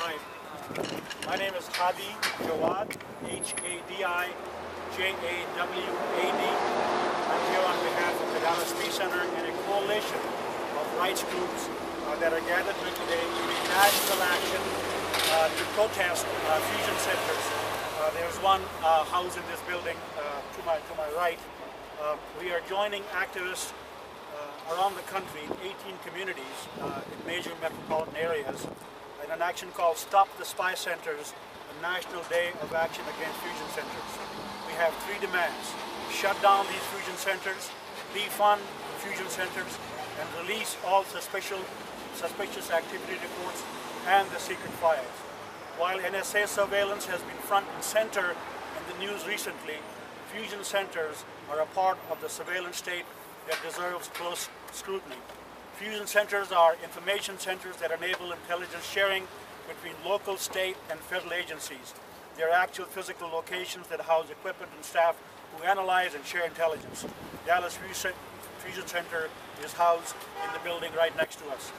Hi, my name is Hadi Jawad, H-A-D-I-J-A-W-A-D. I'm here on behalf of the Dallas Peace Center and a coalition of rights groups that are gathered here today in a national action to protest fusion centers. There's one house in this building to my right. We are joining activists around the country in 18 communities in major metropolitan areas in an action called Stop the Spy Centers, a national day of action against fusion centers. We have three demands: shut down these fusion centers, defund fusion centers, and release all suspicious activity reports and the secret files. While NSA surveillance has been front and center in the news recently, fusion centers are a part of the surveillance state that deserves close scrutiny. Fusion centers are information centers that enable intelligence sharing between local, state, and federal agencies. They are actual physical locations that house equipment and staff who analyze and share intelligence. Dallas Fusion Center is housed in the building right next to us.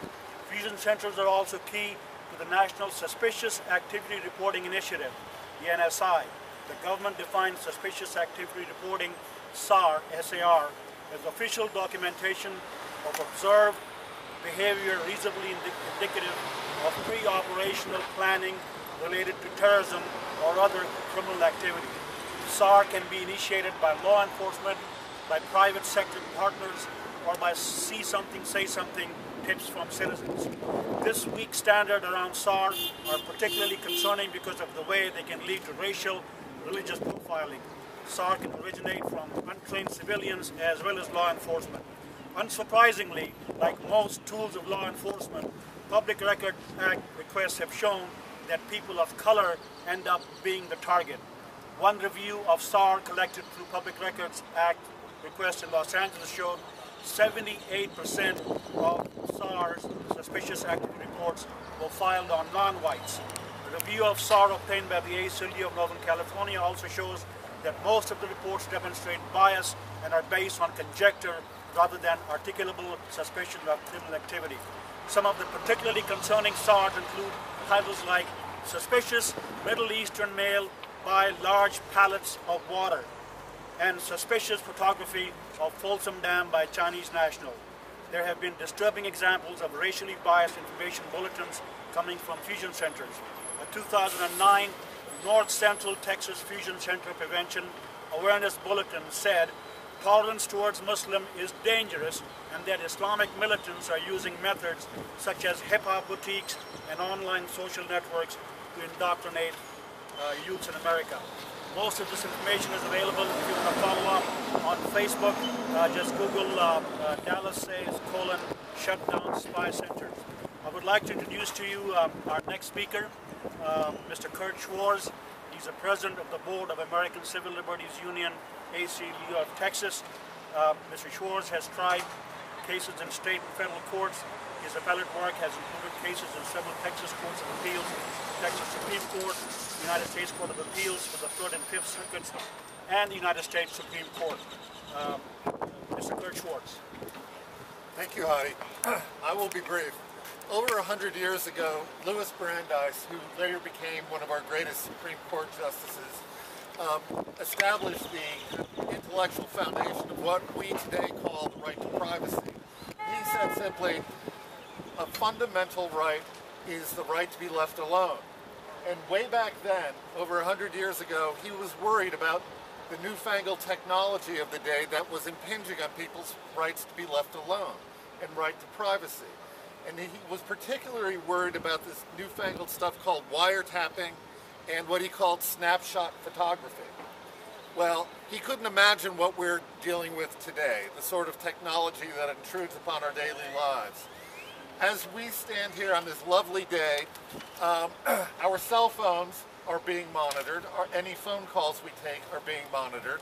Fusion centers are also key to the National Suspicious Activity Reporting Initiative, the NSI. The government-defined Suspicious Activity Reporting, SAR, as official documentation of observed behavior reasonably indicative of pre-operational planning related to terrorism or other criminal activity. SAR can be initiated by law enforcement, by private sector partners, or by see something, say something tips from citizens. This week's standard around SAR are particularly concerning because of the way they can lead to racial, religious profiling. SAR can originate from untrained civilians as well as law enforcement. Unsurprisingly, like most tools of law enforcement, Public Records Act requests have shown that people of color end up being the target. One review of SAR collected through Public Records Act requests in Los Angeles showed 78% of SAR's suspicious activity reports were filed on non-whites. A review of SAR obtained by the ACLU of Northern California also shows that most of the reports demonstrate bias and are based on conjecture rather than articulable suspicion of criminal activity. Some of the particularly concerning SARs include titles like "Suspicious Middle Eastern Male by Large Pallets of Water" and "Suspicious Photography of Folsom Dam by Chinese National." There have been disturbing examples of racially biased information bulletins coming from fusion centers. A 2009 North Central Texas Fusion Center Prevention Awareness Bulletin said, "Tolerance towards Muslim is dangerous and that Islamic militants are using methods such as hip-hop boutiques and online social networks to indoctrinate youths in America." Most of this information is available if you want to follow up on Facebook. Just Google Dallas says "shutdown spy centers." I would like to introduce to you our next speaker, Mr. Kurt Schwarz. He's the president of the board of American Civil Liberties Union, ACLU of Texas. Mr. Schwarz has tried cases in state and federal courts. His appellate work has included cases in several Texas courts of appeals, Texas Supreme Court, United States Court of Appeals for the Third and Fifth Circuits, and the United States Supreme Court. Mr. Kurt Schwarz. Thank you, Hadi. I will be brief. Over 100 years ago, Louis Brandeis, who later became one of our greatest Supreme Court justices, established the intellectual foundation of what we today call the right to privacy. He said simply, a fundamental right is the right to be left alone. And way back then, over 100 years ago, he was worried about the newfangled technology of the day that was impinging on people's rights to be left alone and right to privacy. And he was particularly worried about this newfangled stuff called wiretapping and what he called snapshot photography. Well, he couldn't imagine what we're dealing with today, the sort of technology that intrudes upon our daily lives. As we stand here on this lovely day, our cell phones are being monitored. Any phone calls we take are being monitored.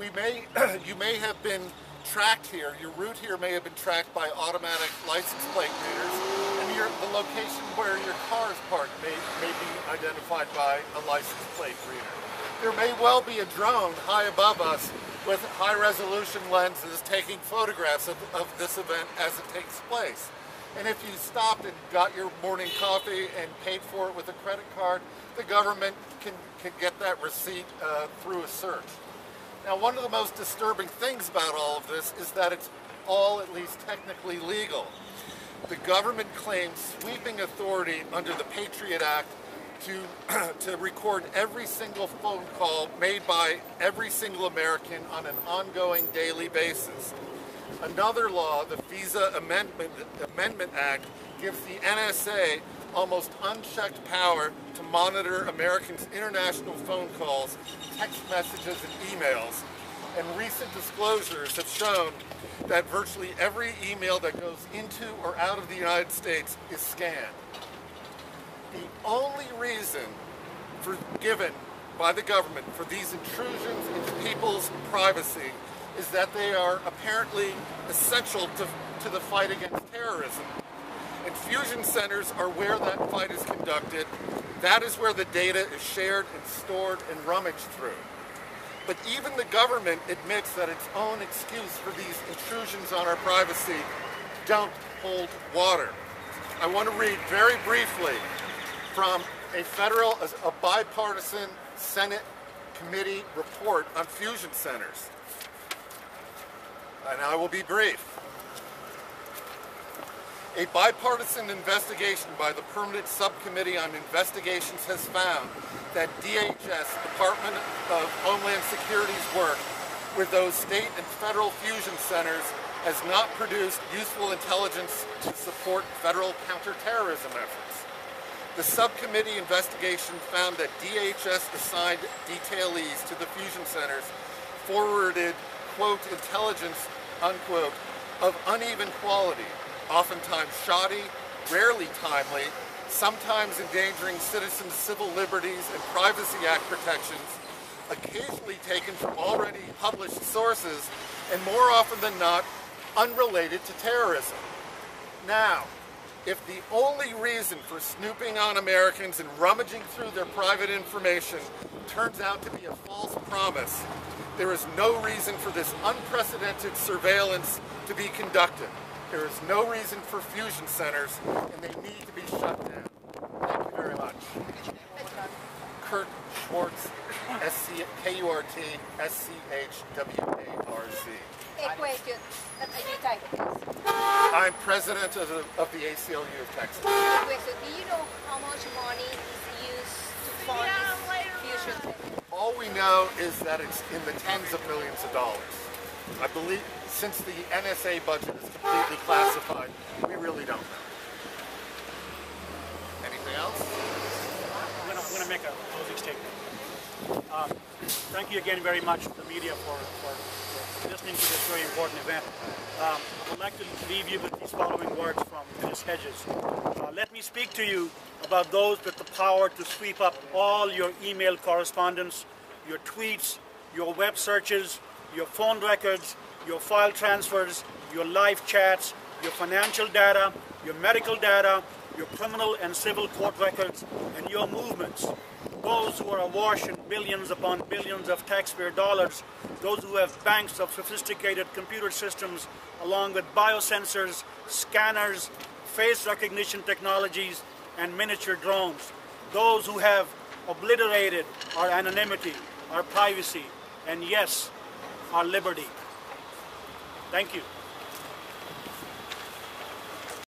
You may have been tracked here. Your route here may have been tracked by automatic license plate readers, and the location where your car is parked may be identified by a license plate reader. There may well be a drone high above us with high resolution lenses taking photographs of this event as it takes place. And if you stopped and got your morning coffee and paid for it with a credit card, the government can get that receipt through a search. Now, one of the most disturbing things about all of this is that it's all at least technically legal. The government claims sweeping authority under the Patriot Act to record every single phone call made by every single American on an ongoing daily basis. Another law, the FISA Amendment Act, gives the NSA almost unchecked power to monitor Americans' international phone calls, text messages, and emails. And recent disclosures have shown that virtually every email that goes into or out of the United States is scanned. The only reason given by the government for these intrusions into people's privacy is that they are apparently essential to the fight against terrorism. And fusion centers are where that fight is conducted. That is where the data is shared and stored and rummaged through. But even the government admits that its own excuse for these intrusions on our privacy don't hold water. I want to read very briefly from a bipartisan Senate committee report on fusion centers. And I will be brief. A bipartisan investigation by the Permanent Subcommittee on Investigations has found that DHS, Department of Homeland Security's work with those state and federal fusion centers has not produced useful intelligence to support federal counterterrorism efforts. The subcommittee investigation found that DHS assigned detailees to the fusion centers forwarded, quote, intelligence, unquote, of uneven quality, oftentimes shoddy, rarely timely, sometimes endangering citizens' civil liberties and Privacy Act protections, occasionally taken from already published sources, and more often than not, unrelated to terrorism. Now, if the only reason for snooping on Americans and rummaging through their private information turns out to be a false promise, there is no reason for this unprecedented surveillance to be conducted. There is no reason for fusion centers, and they need to be shut down. Thank you very much. Kurt Schwarz, KURT SCHWARZ. A question that I need time, please. I'm president of the ACLU of Texas. A question. Do you know how much money is used to fund fusion centers? All we know is that it's in the tens of millions of dollars. I believe, since the NSA budget is completely classified, we really don't know. Anything else? I'm going to make a closing statement. Thank you again very much to the media for listening to this very important event. I would like to leave you with these following words from Ms. Hedges. Let me speak to you about those with the power to sweep up all your email correspondence, your tweets, your web searches, your phone records, your file transfers, your live chats, your financial data, your medical data, your criminal and civil court records, and your movements. Those who are awash in billions upon billions of taxpayer dollars, those who have banks of sophisticated computer systems along with biosensors, scanners, face recognition technologies, and miniature drones, those who have obliterated our anonymity, our privacy, and yes, our liberty. Thank you.